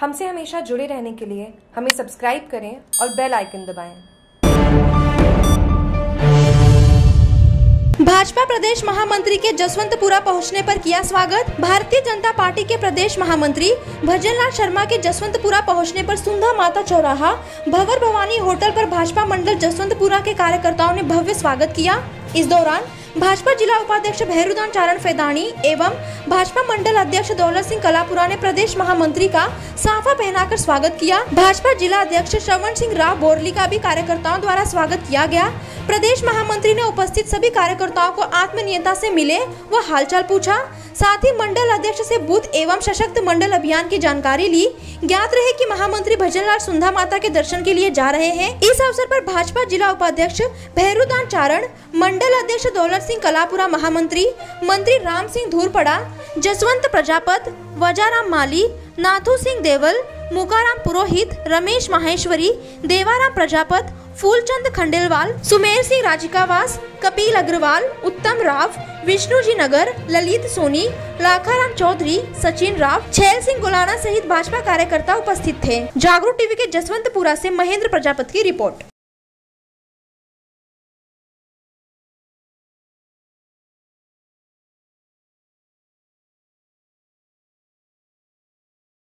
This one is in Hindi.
हमसे हमेशा जुड़े रहने के लिए हमें सब्सक्राइब करें और बेल आइकन दबाएं। भाजपा प्रदेश महामंत्री के जसवंतपुरा पहुंचने पर किया स्वागत। भारतीय जनता पार्टी के प्रदेश महामंत्री भजनलाल शर्मा के जसवंतपुरा पहुंचने पर सुंधा माता चौराहा भंवर भवानी होटल पर भाजपा मंडल जसवंतपुरा के कार्यकर्ताओं ने भव्य स्वागत किया। इस दौरान भाजपा जिला उपाध्यक्ष भैरूदान चारण फैदानी एवं भाजपा मंडल अध्यक्ष दौलत सिंह कलापुरा ने प्रदेश महामंत्री का साफा पहनाकर स्वागत किया। भाजपा जिला अध्यक्ष श्रवण सिंह राव बोरली का भी कार्यकर्ताओं द्वारा स्वागत किया गया। प्रदेश महामंत्री ने उपस्थित सभी कार्यकर्ताओं को आत्मीयता से मिले व हालचाल पूछा, साथ ही मंडल अध्यक्ष से बूथ एवं सशक्त मंडल अभियान की जानकारी ली। ज्ञात रहे कि महामंत्री भजनलाल सुंधा माता के दर्शन के लिए जा रहे हैं। इस अवसर पर भाजपा जिला उपाध्यक्ष भैरूदान चारण, मंडल अध्यक्ष दौलत सिंह कलापुरा, महामंत्री मंत्री रामसिंह धुरपडा, जसवंत प्रजापत, वजाराम माली, नाथूसिंह देवल, मुकाराम पुरोहित, रमेश माहेश्वरी, देवाराम प्रजापत, फुलचंद खंडेलवाल, सुमेरसिंह राजीकावास, कपिल अग्रवाल, उत्तम राव विष्णु, जीनगर ललीत सोनी, लाखाराम चौधरी, सचीन राव, छैलसिंह गोलाणा सहित भाजपा कार्यकर्ता उपस्थित थे। जागरूक टीवी के जसवंतपुरा से महेंद्र प्रजापत की रिपोर्ट।